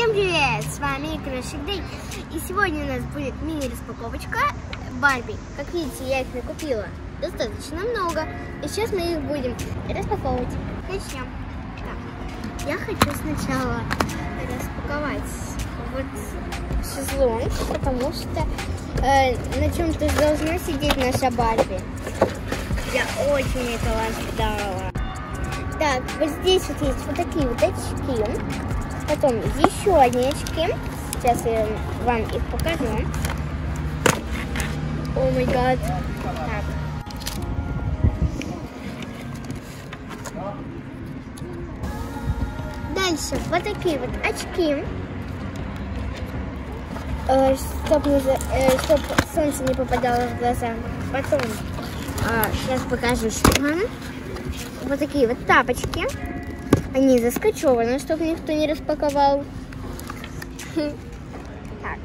Всем привет! С вами Крошик Дэй. И сегодня у нас будет мини-распаковочка Барби. Как видите, я их накупила достаточно много. И сейчас мы их будем распаковывать. Начнем. Так. Я хочу сначала распаковать вот шезлонг, потому что на чем-то должна сидеть наша Барби. Я очень этого ждала. Так, вот здесь вот есть вот такие вот очки. Потом еще одни очки. Сейчас я вам их покажу. О май гад. Дальше вот такие вот очки. Чтоб солнце не попадало в глаза. Потом сейчас покажу, что вот такие вот тапочки. Они заскочеваны, чтобы никто не распаковал. Так.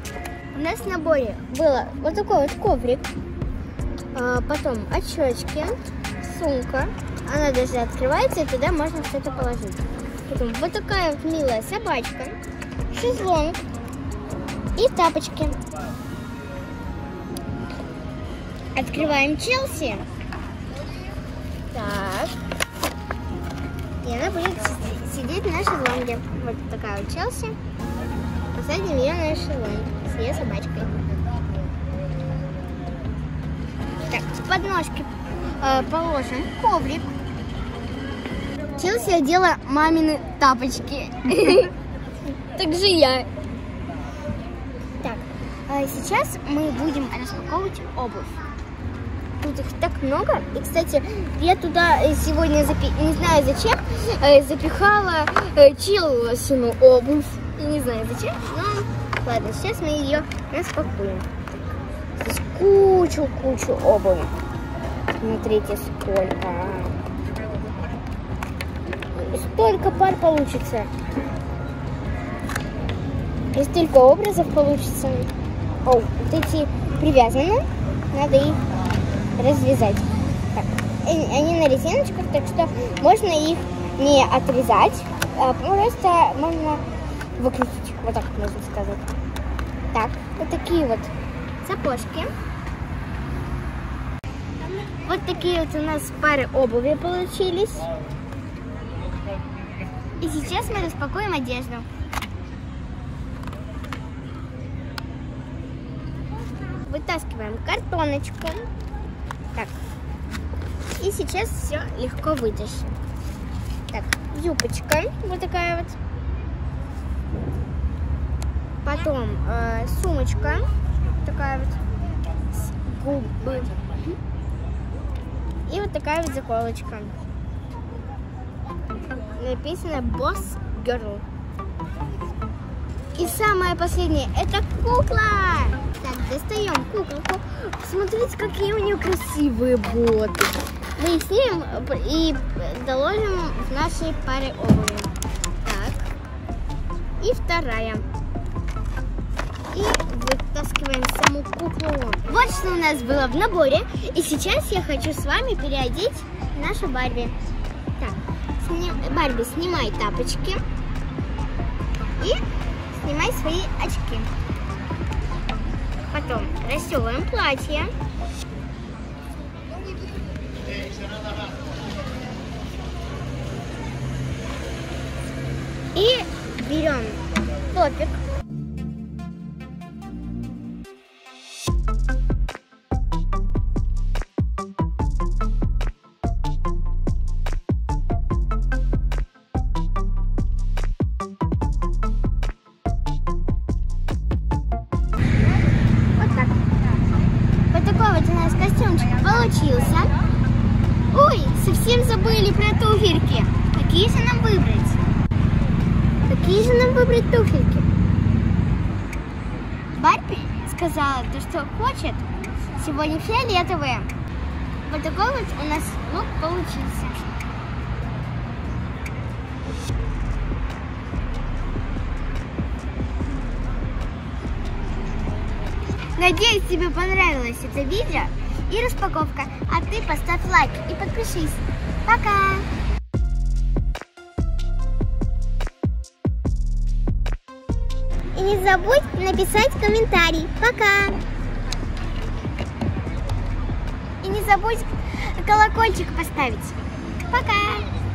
У нас в наборе было вот такой вот коврик. Потом очечки, сумка. Она даже открывается, и туда можно что-то положить. Потом вот такая вот милая собачка, шезлонг и тапочки. Открываем Челси. Так. И она будет сидеть на шезлонге. Вот такая вот Челси. Посадим ее на шезлонг с ее собачкой. Так, в подножке положим коврик. Челси одела мамины тапочки. Так же я. Так, сейчас мы будем распаковывать обувь. Тут их так много. И, кстати, я туда сегодня, не знаю зачем, запихала Челсину обувь. Не знаю зачем, но ладно, сейчас мы ее распакуем. Здесь кучу обуви. Смотрите, сколько. Столько пар получится. И столько образов получится. О, вот эти привязаны. Надо их развязать. Так. Они на резиночках, так что можно их не отрезать, а просто можно выкрутить. Вот так можно сказать. Так, вот такие вот сапожки. Вот такие вот у нас пары обуви получились. И сейчас мы распакуем одежду. Вытаскиваем картоночку. Так, и сейчас все легко вытащим. Так, юбочка вот такая вот. Потом сумочка такая вот с губы. И вот такая вот заколочка. Написано Boss Girl. И самое последнее, это кукла. Так, достаем куколку. Смотрите, какие у нее красивые боты. Мы их снимем и доложим в нашей паре обуви. Так. И вторая. И вытаскиваем саму куклу. Вот что у нас было в наборе. И сейчас я хочу с вами переодеть нашу Барби. Так, Барби, снимай тапочки. И снимай свои очки. Потом расстёгиваем платье. И берем топик. Получился. Ой, совсем забыли про туфельки. Какие же нам выбрать? Какие же нам выбрать туфельки? Барби сказала, то, что хочет. Сегодня фиолетовые. Вот такой вот у нас лук получился. Надеюсь, тебе понравилось это видео и распаковка. А ты поставь лайк и подпишись. Пока! не забудь написать комментарий. Пока! И не забудь колокольчик поставить. Пока!